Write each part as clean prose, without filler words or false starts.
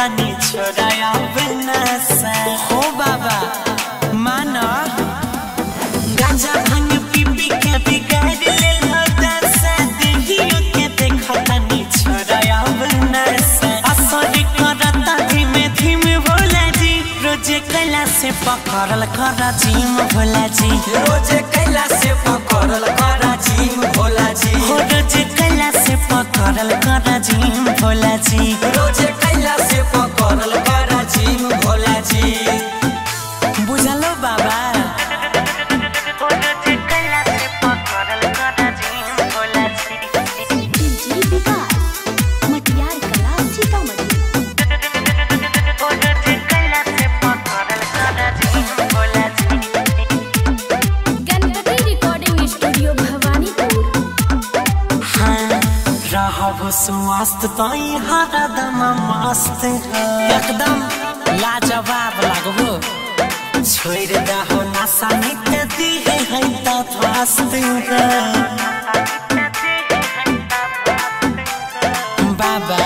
तनी छोड़ाया बिना से हो बाबा माना गांजा भांग पी पी के बिगाड़ ले होता से देखियो के देखा तनी छोड़ाया बिना से असली करता धीमे धीमे भोला जी रोजे कैलाश पा करल करा जिम भोला जी रोजे कैलाश पा करल करा जिम भोला जी रोजे कैलाश पा करल करा जिम भोला जी रोजे स्वास्थ्य ताई हर दम मस्त है एकदम लाजवाब लागबो छोड़ दा हो नशा नित्य दी है ता स्वास्थ्य बाबा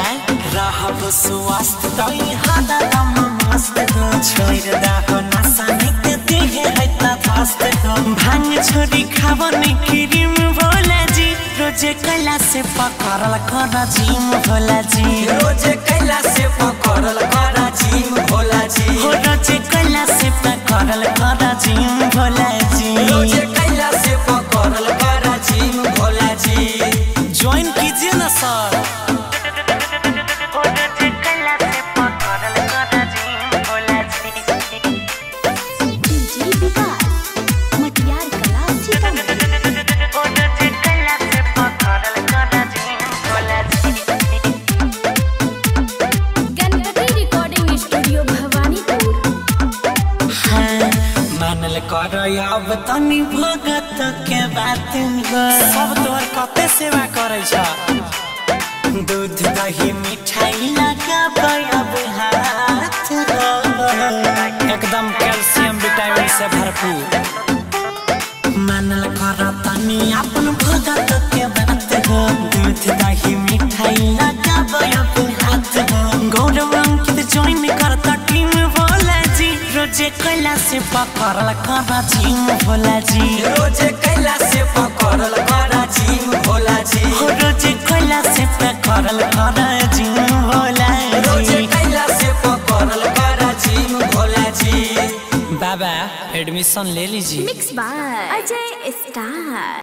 रहब स्वास्थ्य ताई हर दम मस्त है छोड़ दा हो नशा नित्य दी है ता स्वास्थ्य भांग छोड़ी खाबो ने क्रीम भोला जी रोजे कैलाश पा करल करा जिम भोला जी रोजे कैलाश पा करल करा जिम भोला जी रोजे कैलाश पा करल करा जिम भोला जी रोजे कैलाश पा करल करा जिम भोला जी ज्वाइन कीजिए ना सर रोजे कैलाश पा करल करा जिम भोला जी जी बेटा मटियार कला चिकन अब तनी भगत के बातिन सब तोर कते सेवा करे छा दूध दही मिठाई लगाबे अब हाथ एकदम कैल्शियम विटामिन से भरपूर मानल कर तनी अपन भगत के बात हो दूध दही मिठाई लगाबे अब हाथ गौरव अंकित ज्वाइन करता टीम भोला जी रोजे कैलाश पा करल करा जिम भोला जी रोजे कैलाश पा करल करा जिम भोला जी रोजे कैलाश पा करल करा जिम भोला जी रोजे कैलाश पा करल करा जिम भोला जी बाबा एडमिशन ले लीजिए मिक्स बाय अजय स्टार।